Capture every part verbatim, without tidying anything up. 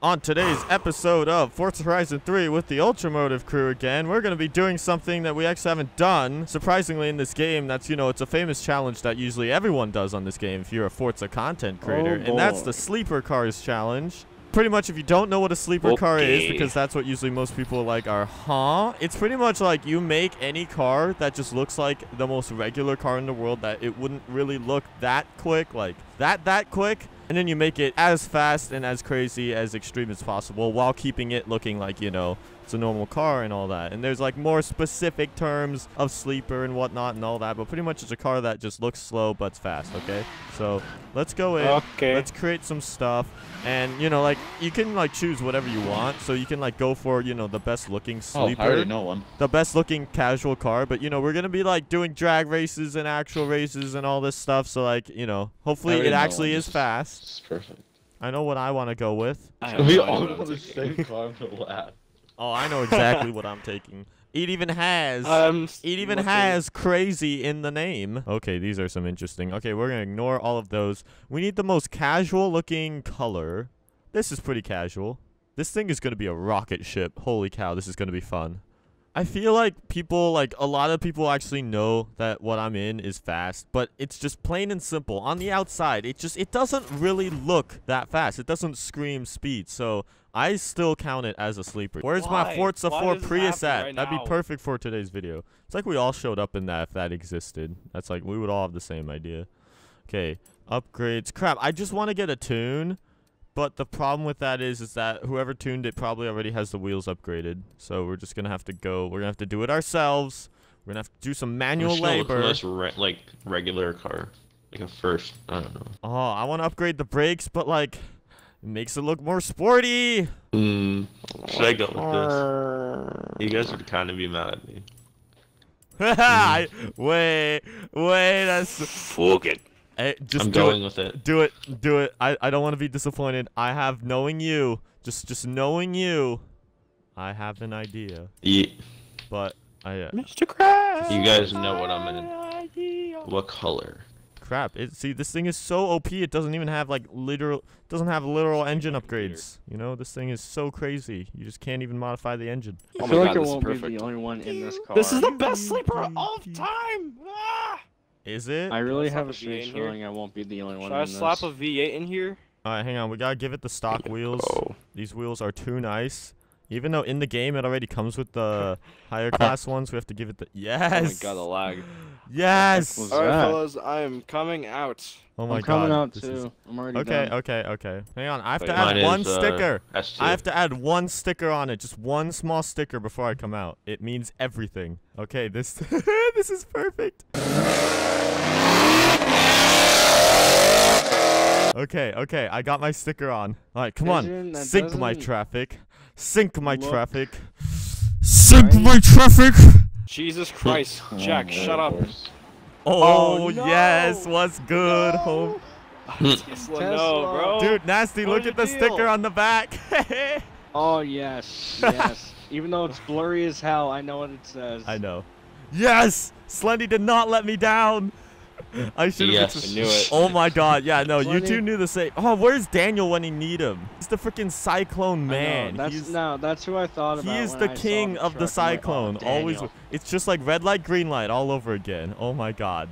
On today's episode of Forza Horizon three with the Ultramotive crew again, we're going to be doing something that we actually haven't done, surprisingly, in this game. That's, you know, it's a famous challenge that usually everyone does on this game if you're a Forza content creator, oh, and that's the sleeper cars challenge. Pretty much, if you don't know what a sleeper okay. car is, because that's what usually most people are like, are, huh? It's pretty much like you make any car that just looks like the most regular car in the world that it wouldn't really look that quick, like that, that quick. And then you make it as fast and as crazy as extreme as possible while keeping it looking like, you know, it's a normal car and all that. And there's like more specific terms of sleeper and whatnot and all that. But pretty much it's a car that just looks slow but's fast, okay? So let's go in. Okay. Let's create some stuff. And, you know, like you can like choose whatever you want. So you can like go for, you know, the best looking sleeper. Oh, I already know one. The best looking casual car. But, you know, we're going to be like doing drag races and actual races and all this stuff. So like, you know, hopefully it actually is fast. It's perfect. I know what I want to go with. We all want the same car for lap. Oh, I know exactly what I'm taking. It even has um, it even looking. has crazy in the name. Okay, these are some interesting. Okay, we're gonna ignore all of those. We need the most casual looking color. This is pretty casual. This thing is gonna be a rocket ship. Holy cow, this is gonna be fun. I feel like people, like a lot of people actually know that what I'm in is fast, but it's just plain and simple. On the outside, it just, it doesn't really look that fast. It doesn't scream speed, so I still count it as a sleeper. Where's Why? my Forza Why four Prius at? Right That'd be perfect for today's video. It's like we all showed up in that if that existed. That's like, we would all have the same idea. Okay, upgrades. Crap, I just want to get a tune. But the problem with that is, is that whoever tuned it probably already has the wheels upgraded. So we're just going to have to go. We're going to have to do it ourselves. We're going to have to do some manual labor. Less re like regular car. Like a first. I don't know. Oh, I want to upgrade the brakes, but like it makes it look more sporty. Mm. Should I go with this? You guys would kind of be mad at me. mm. Wait. Wait. That's... Fuck it. Hey, just I'm do going it. with it. Do it. Do it. I, I don't want to be disappointed. I have, knowing you, just just knowing you, I have an idea. Yeah. But, I... Uh, Mister Crab! You guys know what I'm in. What color? Crap. It, see, this thing is so O P, it doesn't even have, like, literal... doesn't have literal engine upgrades. You know, this thing is so crazy. You just can't even modify the engine. I oh feel like God, it won't be the only one in this car. This is the best sleeper of all time! Ah! Is it? I really have a strange feeling I won't be the only one in this. Should I slap a V eight in here? Alright, hang on. We gotta give it the stock wheels. Oh. These wheels are too nice. Even though in the game it already comes with the higher class ones, we have to give it the... Yes! Oh my god, the lag. Yes! Alright, fellas, I am coming out. Oh my god. I'm coming out too. I'm already done. Okay, okay, okay. Hang on, I have to add one sticker. I have to add one sticker on it. Just one small sticker before I come out. It means everything. Okay, this... this is perfect. Okay, okay, I got my sticker on. Alright, come Pigeon, on. Sync my traffic. Sync my look. traffic. Sync right. my traffic! Jesus Christ, Jack, oh, shut up. Oh, oh no. yes, what's good, no. homie? Tesla, no, bro. Dude, Nasty, what look at the deal? sticker on the back. Oh, yes, yes. Even though it's blurry as hell, I know what it says. I know. Yes! Slendy did not let me down! I should have yes, knew it. Oh my god, yeah, no, you two knew the same. Oh, where's Daniel when you need him? He's the freaking Cyclone man. Know, that's, he's, no, that's who I thought about. He is the king the of the Cyclone. Like, oh, always, it's just like red light, green light all over again. Oh my god,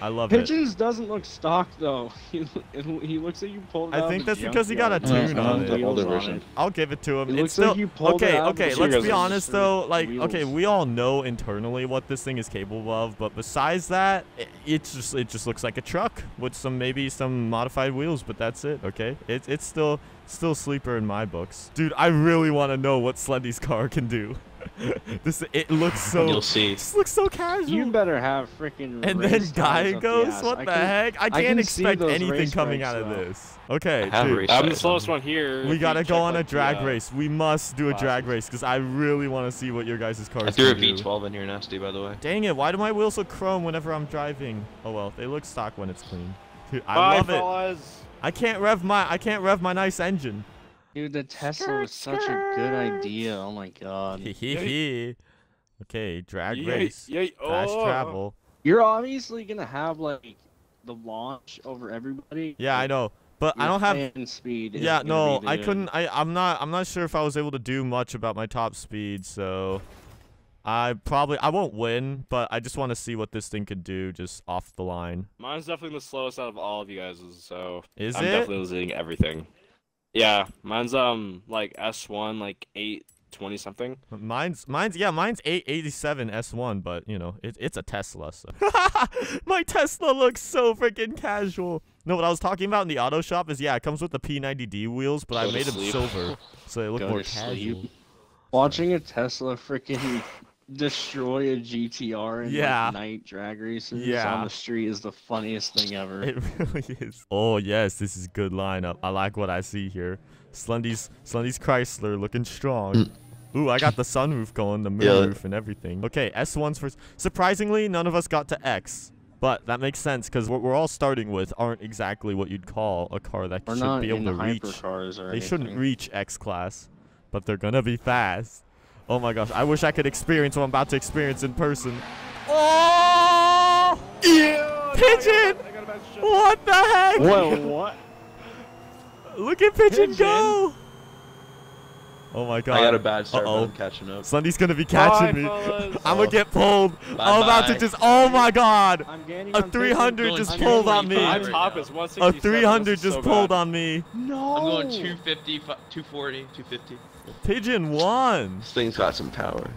I love Pigeons it. Pigeons doesn't look stock though. He, he looks like you pulled. I think that's because he got a tune no, on, it. on it. I'll give it to him. It it's looks still, like you pulled okay, it out okay. Let's be honest though. Like, wheels. okay, we all know internally what this thing is capable of, but besides that, it, it's just it just looks like a truck with some maybe some modified wheels, but that's it. Okay, it's it's still. Still sleeper in my books. Dude, I really want to know what Slendy's car can do. this It looks so... You'll see. This looks so casual. You better have freaking... And then Gallegos? The what I the can, heck? I, I can't can expect anything coming out though. of this. Okay, dude. I'm the slowest one here. We gotta go on a drag the, uh, race. We must do a drag race, because I really want to see what your guys' cars can do. I threw a V twelve in here, Nasty, by the way. Dang it, why do my wheels look chrome whenever I'm driving? Oh well, they look stock when it's clean. Dude, I Bye, love fellas. it. I can't rev my I can't rev my nice engine. Dude, the Tesla was such a good idea. Oh my god. Okay, drag yay, race, yay, oh. fast travel. You're obviously gonna have like the launch over everybody. Yeah, I know. But Your I don't have speed. Yeah, no, I couldn't. I I'm not. I'm not sure if I was able to do much about my top speed. So, I probably I won't win, but I just want to see what this thing could do just off the line. Mine's definitely the slowest out of all of you guys. So is I'm it? definitely losing everything. Yeah, mine's um like S one like eight twenty something. Mine's mine's yeah mine's eight eighty-seven S one, but you know it, it's a Tesla. So. My Tesla looks so freaking casual. No, what I was talking about in the auto shop is yeah, it comes with the P ninety D wheels, but Go I made them silver, so they look Go more casual. Sleep. Watching a Tesla freaking destroy a G T R in yeah. like, night drag races yeah. on the street is the funniest thing ever. It really is. Oh yes, this is good lineup. I like what I see here. Slendy's Slendy's Chrysler looking strong. Ooh, I got the sunroof going, the moonroof, yeah. and everything. Okay, S one's first. Surprisingly, none of us got to X, but that makes sense because what we're all starting with aren't exactly what you'd call a car that we're should be able to reach. They anything. shouldn't reach X class, but they're gonna be fast. Oh my gosh, I wish I could experience what I'm about to experience in person. Oh! Yeah! Pigeon! I got, I got what the heck? Well, what? Look at Pigeon, Pigeon go! Oh my god. I got a bad start, uh-oh. I'm catching up. Slendy's gonna be catching Bye, me. I'm gonna get pulled. Bye, I'm about bye. to just, oh my god. I'm gaining, a 300 I'm just pulled on me. Right a 300 just so pulled bad. on me. No. I'm going two fifty, two forty, two fifty. Pigeon won. This thing's got some power.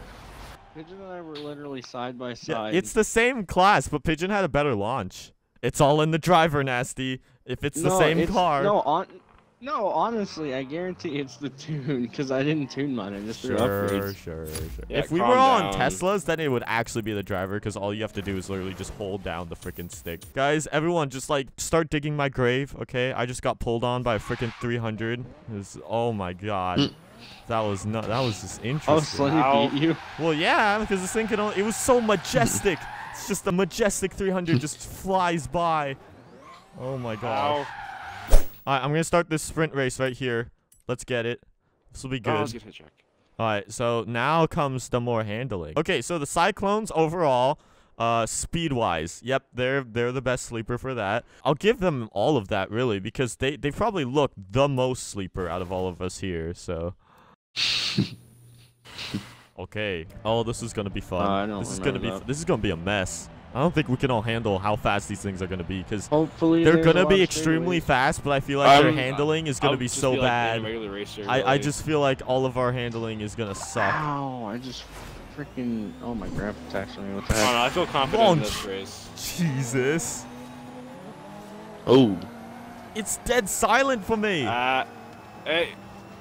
Pigeon and I were literally side by side. Yeah, it's the same class, but Pigeon had a better launch. It's all in the driver, Nasty. If it's no, the same it's, car. No, on. No, honestly, I guarantee it's the tune, because I didn't tune mine, I just threw sure, upgrades. Sure, sure, sure. Yeah, if we were all on Teslas, then it would actually be the driver, because all you have to do is literally just hold down the freaking stick. Guys, everyone, just, like, start digging my grave, okay? I just got pulled on by a freaking three hundred. Was, oh, my God. Mm. That was not. That was just interesting. Oh, Slendy beat you? Well, yeah, because this thing could only... It was so majestic. It's just the majestic three hundred just flies by. Oh, my gosh. Ow. Alright, I'm gonna start this sprint race right here. Let's get it. This will be good. Oh, Alright, so now comes the more handling. Okay, so the Cyclones overall, uh, speed-wise, yep, they're they're the best sleeper for that. I'll give them all of that really because they they probably look the most sleeper out of all of us here. So. Okay. Oh, this is gonna be fun. Uh, I don't this is gonna be that. this is gonna be a mess. I don't think we can all handle how fast these things are going to be because they're going to be extremely fast, but I feel like um, their handling is going to be so like bad. Racer, I, like. I just feel like all of our handling is going to suck. Ow, I just freaking... Oh, my grab attacks on me with that. Oh, no, I feel confident Launch. in this race. Jesus. Oh. It's dead silent for me. Uh, hey.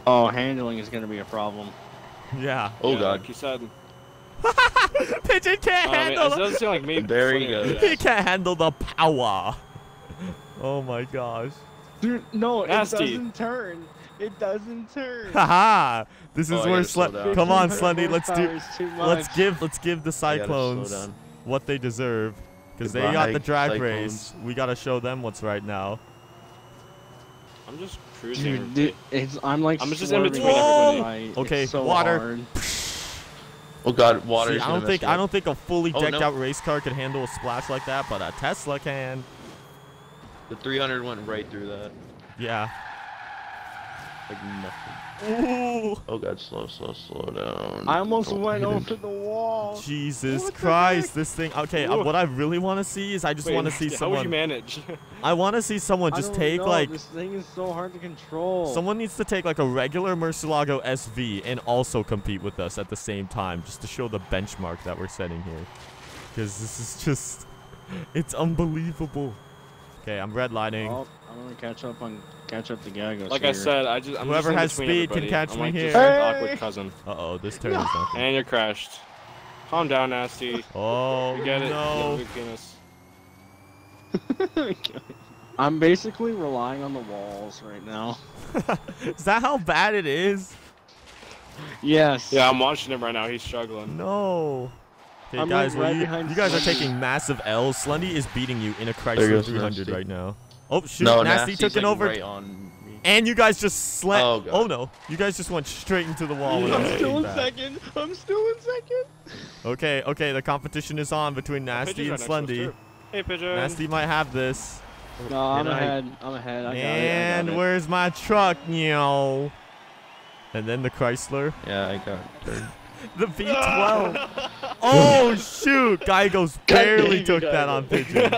Oh, handling is going to be a problem. Yeah. Oh, yeah, God. Like you said. Pigeon can't oh, handle I mean, it. Like me there he goes. He can't handle the power. Oh my gosh. Dude, no, Nasty. It doesn't turn. It doesn't turn. Haha. This is oh, where Slendy. Come on, Slendy. Let's do. Let's give. Let's give the Cyclones what they deserve, because they got the drag Cyclones. race. We gotta show them what's right now. I'm just cruising. Dude, dude it's, I'm like. I'm just in between everybody. Okay, it's so water. Hard. Oh god, water! See, I don't think I don't think a fully decked oh, no. out race car could handle a splash like that, but a Tesla can. The three hundred went right through that. Yeah. Like nothing. Ooh. Oh god, slow, slow, slow down. I almost oh, went over the wall. Jesus what Christ, this thing. Okay, uh, what I really want to see is I just want to see how someone. How would you manage? I want to see someone just I don't take know. like. This thing is so hard to control. Someone needs to take like a regular Murcielago S V and also compete with us at the same time, just to show the benchmark that we're setting here, because this is just, it's unbelievable. Okay, I'm redlining. Oh, I'm gonna catch up on catch up the Gallegos. Like here. I said, I just I'm whoever just has speed everybody. can catch I'm me like, here. Just hey. like awkward cousin. Uh oh, this turn no. is awkward. And you're crashed. Calm down, Nasty. Oh you get no. It. I'm basically relying on the walls right now. Is that how bad it is? Yes. Yeah, I'm watching him right now. He's struggling. No. Okay, I'm guys, right you, you guys Slendy. are taking massive L's. Slendy is beating you in a Chrysler three hundred right now. Oh shoot, no, Nasty Nasty's took like it over. Right on me. And you guys just slept. Oh, oh no, you guys just went straight into the wall. I'm still in back. second. I'm still in second. Okay, okay, the competition is on between Nasty and Slendy. Hey, Pigeon. Nasty might have this. No, I'm and ahead. I, I'm ahead. I got and it. And where's my truck, yo? And then the Chrysler. Yeah, I got it. The V twelve. Oh, shoot. Gallegos barely took Gallegos. that on Pigeon.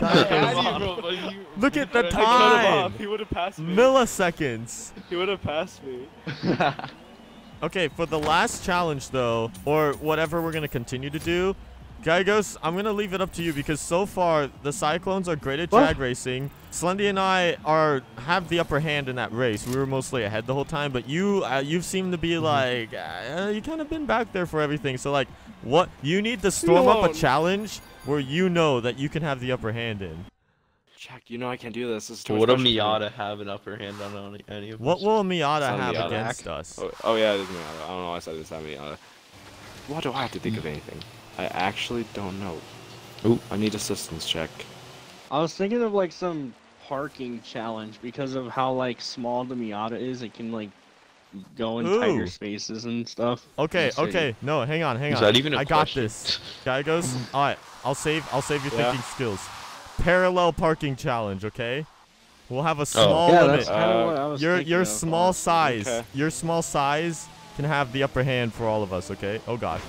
Gallegos. Look at the time. He would have passed me. Milliseconds. He would have passed me. Okay, for the last challenge, though, or whatever we're going to continue to do, Gallegos, I'm going to leave it up to you because so far the Cyclones are great at drag what? racing. Slendy and I are have the upper hand in that race. We were mostly ahead the whole time, but you uh, you've seemed to be like uh, you kind of been back there for everything. So like, what you need to storm up a challenge where you know that you can have the upper hand in. Jack, you know I can't do this. this is too what a Miata have an upper hand on any of us? What will Miata have Miata. against us? Oh, oh yeah, it is Miata. I don't know why I said this. Not Miata. Why do I have to think of anything? I actually don't know. Ooh, I need assistance check. I was thinking of like some parking challenge because of how like small the Miata is. It can like go in Ooh. tighter spaces and stuff. Okay, okay. No, hang on, hang is on. That even a I question? got this. Gallegos, all right. I'll save. I'll save your yeah. thinking skills. Parallel parking challenge. Okay, we'll have a small oh. yeah, limit. That's uh, what I was your your of. small oh, size. Okay. Your small size can have the upper hand for all of us. Okay. Oh God.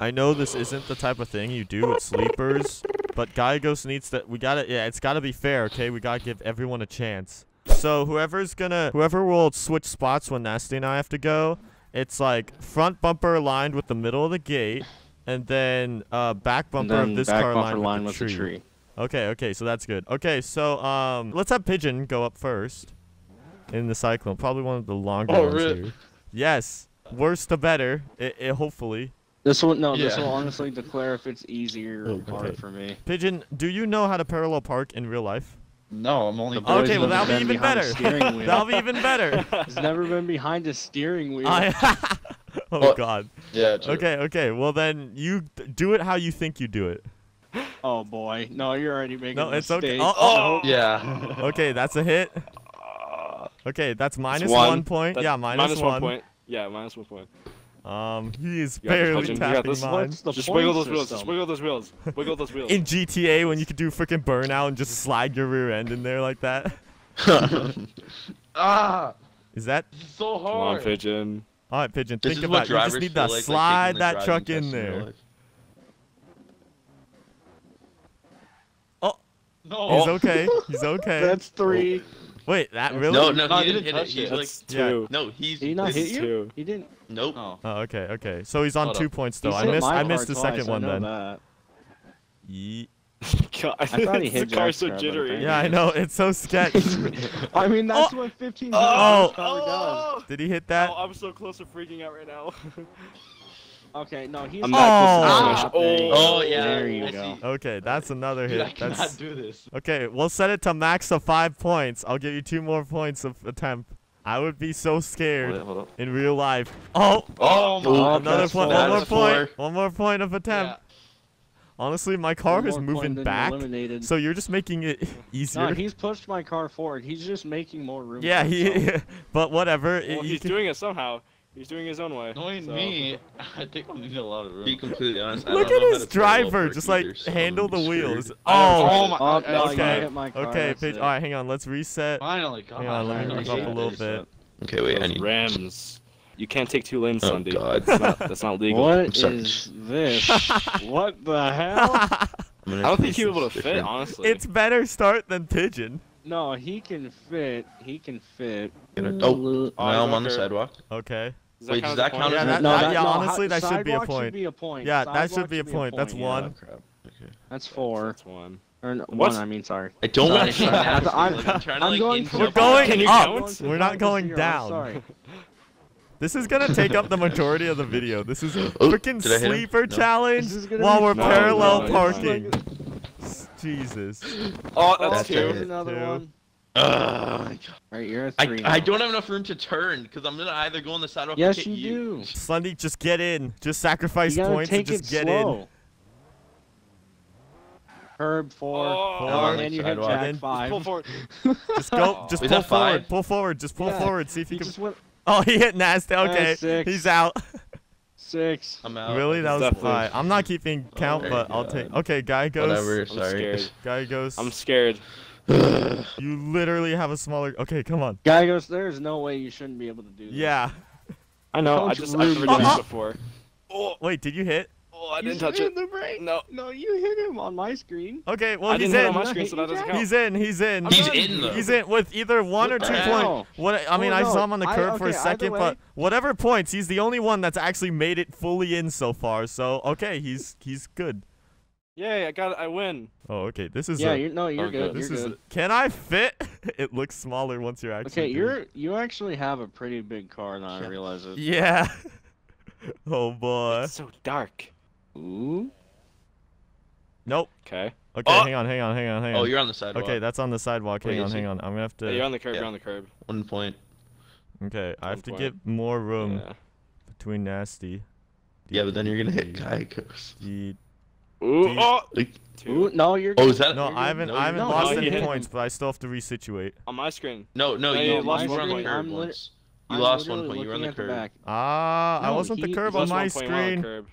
I know this isn't the type of thing you do with sleepers, but Gallegos needs to. We gotta. Yeah, it's gotta be fair, okay? We gotta give everyone a chance. So whoever's gonna, whoever will switch spots when Nasty and I have to go, it's like front bumper aligned with the middle of the gate, and then uh, back bumper of this car aligned with the tree. Okay, okay, so that's good. Okay, so um, let's have Pigeon go up first in the Cyclone. Probably one of the longer ones here. Yes, worse to better. It, it hopefully. This will no. Yeah. This will honestly declare if it's easier or hard okay. for me. Pigeon, do you know how to parallel park in real life? No, I'm only. Okay, well that'll be even better. That'll be even better. It's never been behind a steering wheel. I, oh well, God. Yeah. True. Okay. Okay. Well then, you do it how you think you do it. Oh boy. No, you're already making no, a mistake. No, it's okay. Oh, oh. oh. Yeah. Okay, that's a hit. Okay, that's minus one. one point. That's yeah, minus, minus one. one point. Yeah, minus one point. Um, he is barely tapping mine. Just wiggle those wheels, just wiggle those wheels, wiggle those wheels. In G T A, when you could do freaking burnout and just slide your rear end in there like that. Ah! Is that? So hard. Come on, Pigeon. All right, Pigeon, think about it. You just need to slide that truck in there. Oh! No! He's okay, he's okay. That's three. Wait, that really? No, no, he didn't hit it. He's like two. No, he's Did he not hit you? He didn't. Nope. Oh, okay, okay. So he's on two points though. I missed I missed the second one then. I thought he hit the car so jittery. Yeah, I know. It's so sketchy. I mean, that's what fifteen dollars does. Did he hit that? Oh, I'm so close to freaking out right now. Okay, no, he's not. Oh, oh, yeah. There you go. Okay, that's another hit. Dude, I cannot that's... do this. Okay, we'll set it to max of five points. I'll give you two more points of attempt. I would be so scared hold up, hold up. in real life. Oh, oh, my another point. One more point. Four. One more point of attempt. Yeah. Honestly, my car is moving back, so you're just making it easier. No, he's pushed my car forward. He's just making more room. Yeah, he. But whatever. Well, it, he's can... doing it somehow. He's doing his own way. Knowing so. me, I think I'm needing a lot of room. Be completely honest. Look at his driver, just like either, so handle the wheels. Oh, oh my God. Oh, okay, no, my car, okay, Pigeon. All right, hang on. Let's reset. Finally, God. Hang on, let me move up a little bit. Okay, wait, Those I need Rams. You can't take two lanes, Sunday. Oh, God. That's not, that's not legal. What is this? What the hell? I don't think he was able to fit, honestly. It's better start than Pigeon. No, he can fit. He can fit. Oh, I'm on the sidewalk. Okay. Does Wait, does that count as a point? Yeah, that, no, that, that, yeah no, honestly, that should be a point. Should be a point. Yeah, sidewalk that should be a point. Be a point. That's yeah. one. Oh, okay. That's four. That's one. Or no, one, I mean, sorry. I don't want to. I'm, I'm, I'm, I'm going. We're going up. We're not going down. Sorry. This is gonna take up the majority of the video. This is a freaking sleeper challenge while we're parallel parking. Jesus. Oh, that's two. Another one. Uh, right, you're at three. I, I don't have enough room to turn because I'm gonna either go on the sidewalk. Yes, or hit you, you do. Slendy, just get in. Just sacrifice points and just get slow. in. Herb four, oh, four no, and then you hit Jack five. Just pull forward. Just go. Just Wait, pull forward. Five? Pull forward. Just pull yeah. forward. See if he, he can. Went... Oh, he hit Nasty. Okay, six. He's out. Six. I'm out. Really? That was five. I'm not keeping count, oh, but God. I'll take. Okay, Gallegos. Whatever. Sorry. Gallegos. I'm scared. You literally have a smaller. Okay, come on. Gallegos, there's no way you shouldn't be able to do that. Yeah. I know. I, I just I've never done it before. Oh, wait, did you hit? Oh, I you didn't touch it. The no, no, you hit him on my screen. Okay, well I he's in. On my screen, so that doesn't count. He's in. He's in. He's not, in though. He's in with either one what or two points. What I mean, oh, no. I saw him on the curb I, okay, for a second, way, but whatever points, he's the only one that's actually made it fully in so far. So okay, he's he's good. Yay, I got it. I win. Oh, okay. This is. Yeah, a, you're, no, you're oh, good. This you're is. Good. A, can I fit? It looks smaller once you're actually. Okay, you're it. You actually have a pretty big car now. Yeah. I realize it. Yeah. Oh boy. It's so dark. Ooh. Nope. Okay. Okay, oh. hang on, hang on, hang on, hang on. Oh, you're on the sidewalk. Okay, that's on the sidewalk. Hang on, hang on. I'm gonna have to. Yeah, you're on the curb. Yeah. You're on the curb. One point. Okay, I have to give more room yeah. between Nasty. Yeah, but then you're gonna hit Gallegos. Ooh, you, oh, Ooh, no, you're. Oh, is that? No, I haven't. No, I haven't no, lost no, any points, but I still have to resituate. On my screen. No, no, no you, you lost one point. I'm you I'm lost one point. You were on the curb. Ah, no, I wasn't he, the curb on my screen. On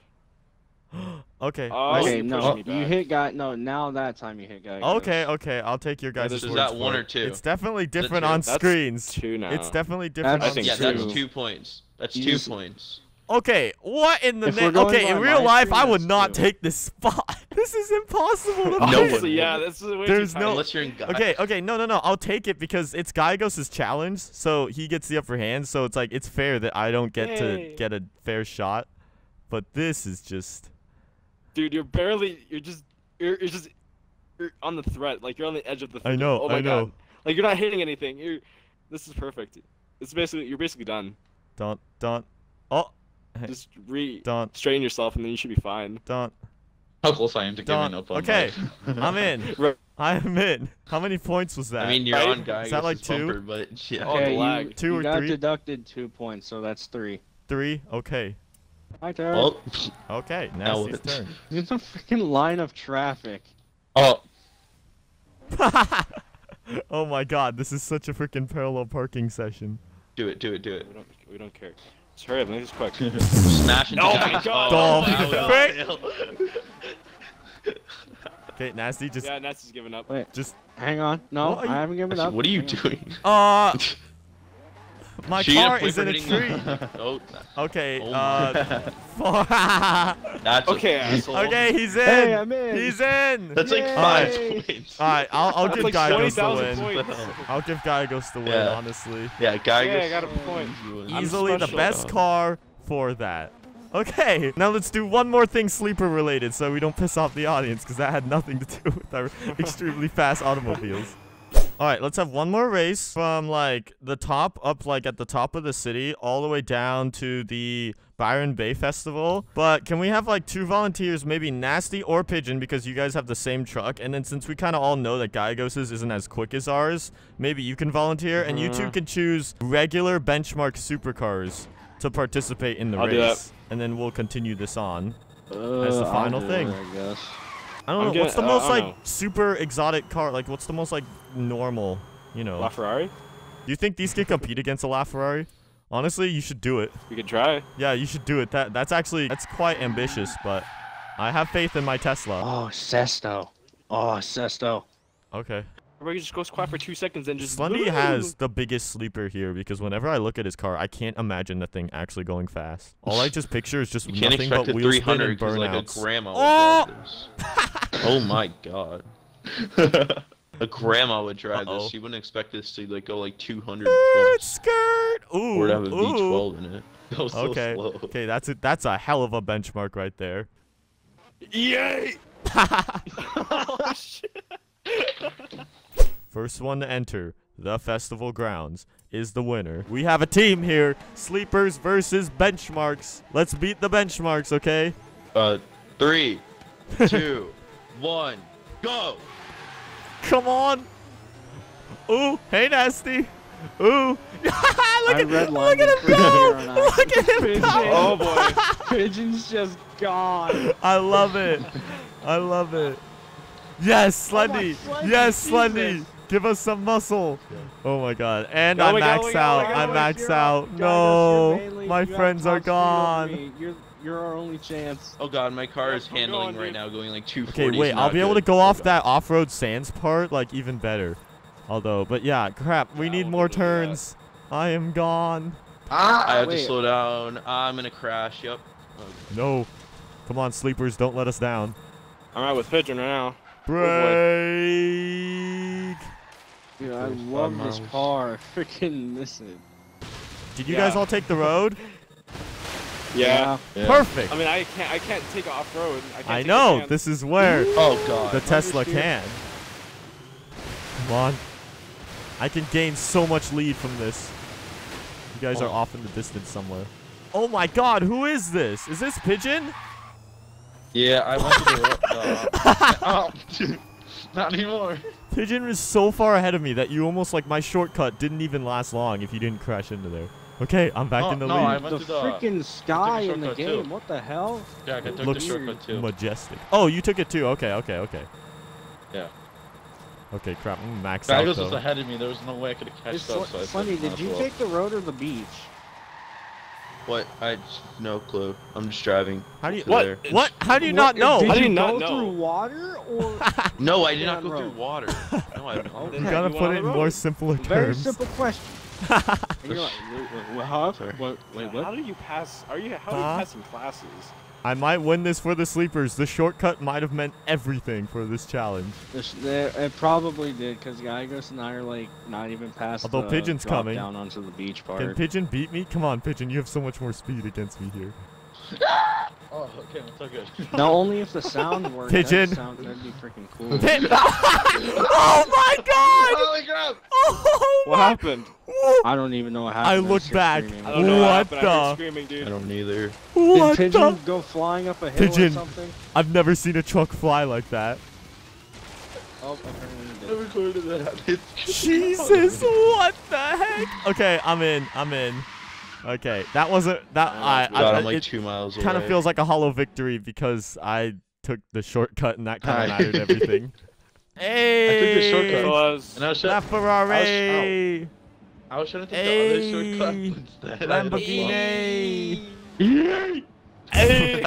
okay. Oh, okay, no, you hit guy. No, now that time you hit guy. Okay, okay, I'll take your guys. Is that one or two? It's definitely different on screens. Two now. It's definitely different. I think that's two points. That's two points. Okay, what in the name? Okay, in real life, I would not too. take this spot. This is impossible to no one. Yeah, this is way There's no. Unless you're in Gallegos. Okay, okay, no, no, no. I'll take it because it's Gallegos' challenge, so he gets the upper hand. So it's like it's fair that I don't get Yay. to get a fair shot. But this is just. Dude, you're barely. You're just. You're, you're just. You're on the threat. Like you're on the edge of the. Threat. I know. Oh my I know. God. Like you're not hitting anything. You're. This is perfect. It's basically. You're basically done. Don't. Don't. Oh. Just re don't strain yourself and then you should be fine. Don't. How close I am to don't. giving up on Okay, I'm in. I'm in. How many points was that? I mean, you're right? on guy. Is that like two? Bumper, but yeah. Okay, oh, you, two you or got three? deducted two points, so that's three. Three? Okay. My turn. Well, okay, now it's turn. There's a freaking line of traffic. Oh. Oh my God, this is such a freaking parallel parking session. Do it, do it, do it. We don't, we don't care. Just hurry up, make this quick. Smash into oh my God! Okay, Nasty just. Yeah, Nasty's giving up. Wait, just hang on. No, I haven't given up. What are you doing? Uh, my she car is in a tree. Oh. Okay. Oh uh. That's okay. Asshole. Okay, he's in. Hey, I'm in. He's in. That's Yay. like five points. All right, I'll, I'll give like Gallegos the win. Points. I'll give Gallegos the win, yeah. honestly. Yeah, Gallegos. Yeah, I got a point. Easily the best car for that. Okay, now let's do one more thing sleeper related, so we don't piss off the audience, because that had nothing to do with our extremely fast automobiles. All right, let's have one more race from like the top up, like at the top of the city, all the way down to the Byron Bay Festival. But can we have like two volunteers, maybe Nasty or Pigeon, because you guys have the same truck. And then since we kind of all know that Gallegos's isn't as quick as ours, maybe you can volunteer and you two can choose regular benchmark supercars to participate in the I'll race. And then we'll continue this on uh, as the final thing. It, I guess. I don't I'm know, getting, what's the uh, most, like, know. super exotic car? Like, what's the most, like, normal, you know? LaFerrari? Do you think these could compete against a LaFerrari? Honestly, you should do it. We could try. Yeah, you should do it. That That's actually, that's quite ambitious, but I have faith in my Tesla. Oh, Sesto. Oh, Sesto. Okay. Everybody just goes quiet for two seconds and just... Slendy has the biggest sleeper here because whenever I look at his car, I can't imagine the thing actually going fast. All I just picture is just you nothing can't but wheel spin and burnouts. Like oh! Oh my God. A grandma would drive uh -oh. this. She wouldn't expect this to like go like two hundred plus. Skirt! Ooh! Or to have a ooh. V twelve in it. That was okay. So slow. Okay, that's a, that's a hell of a benchmark right there. Yay! Oh shit! First one to enter the festival grounds is the winner. We have a team here. Sleepers versus benchmarks. Let's beat the benchmarks, okay? Uh, three, two, one, go! Come on! Ooh, hey, Nasty! Ooh! look, at, look at him go! Look at him Pigeon. go! Oh boy. Pigeon's just gone. I love it. I love it. Yes, Slendy! Oh Slendy. Yes, Slendy! Jesus. Give us some muscle. Oh my God. And go I max go, go, out. Go, go, go. I max out. No. My friends are gone. You're our only chance. Oh god, my car is handling right now, going like two forty. Okay, wait, I'll be able to go off that off-road sands part, like, even better. Although, but yeah, crap, we need more turns. I am gone. Ah, I have to slow down. I'm gonna crash, yep. No. Come on, sleepers, don't let us down. I'm out with Pigeon right now. Break! Dude, I love this car. Freaking miss it. Did you guys all take the road? Yeah. yeah. Perfect. I mean, I can't. I can't take off road. I, can't I take know. This is where. Oh god. The Tesla can. Come on. I can gain so much lead from this. You guys oh. are off in the distance somewhere. Oh my god. Who is this? Is this Pigeon? Yeah, I want to go up. Uh, oh, not anymore. Pigeon was so far ahead of me that you almost like my shortcut didn't even last long if you didn't crash into there. Okay, I'm back no, in the no, lead. I went the to the freaking sky in the game. Too. What the hell? Yeah, I took the shortcut too. Majestic. Oh, you took it too. Okay, okay, okay. Yeah. Okay, crap. I'm maxed out. Gallegos was ahead of me. There was no way I could have catched up. So funny. Did you take the road or the beach? What? I no clue. I'm just driving. How do you? What? What? How do you not know? Did you go through water or? No, I did not go through water. No, I don't. You gotta put it in more simpler terms. Very simple question. You're like, huh? What? Wait, what? How do you pass? Are you? How do you huh? pass in classes? I might win this for the sleepers. The shortcut might have meant everything for this challenge. This, it probably did, because Gallegos and I are like not even past. Although the Pigeon's coming down onto the beach part. Can Pigeon beat me? Come on, Pigeon. You have so much more speed against me here. Oh, okay, that's all good. No, only if the sound works. Pigeon. That sound, that'd be freaking cool. Pit oh my god! Holy crap! Oh what my. happened? I don't even know what happened. I looked back. I don't know what happened. I heard screaming, dude. I don't either. What Did Pigeon the? go flying up a hill Pigeon. or something? I've never seen a truck fly like that. Oh, apparently did. That. Jesus, what the heck? Okay, I'm in. I'm in. Okay, that wasn't that. I, I, God, I I'm like it two miles away. Kind of feels like a hollow victory because I took the shortcut and that kind of mattered everything. Hey, I took the shortcut. It was and I was LaFerrari. I was trying to take hey, the other shortcut instead. Lamborghini. Hey. Hey.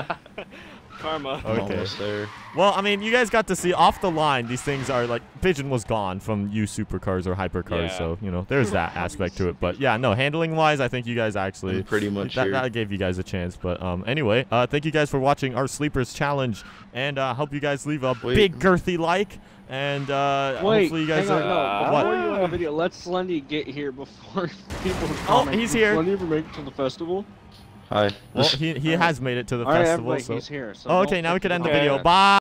Karma. Okay. I'm almost there. Well, I mean, you guys got to see off the line. These things are like Pigeon was gone from you supercars or hypercars, yeah. so you know there's that aspect to it. But yeah, no, handling wise, I think you guys actually I'm pretty much that, that gave you guys a chance. But um, anyway, uh, thank you guys for watching our sleepers challenge, and uh, hope you guys leave a Wait. big girthy like. And uh, Wait, hopefully you guys. Hang on, uh, no, what? Before you end the video, let Slendy get here before people comment. Oh, he's here. Slendy ever make it to the festival? Hi. Well, he, he has made it to the All festival, right, so... He's here, so oh, okay, now we can end the video. Bye!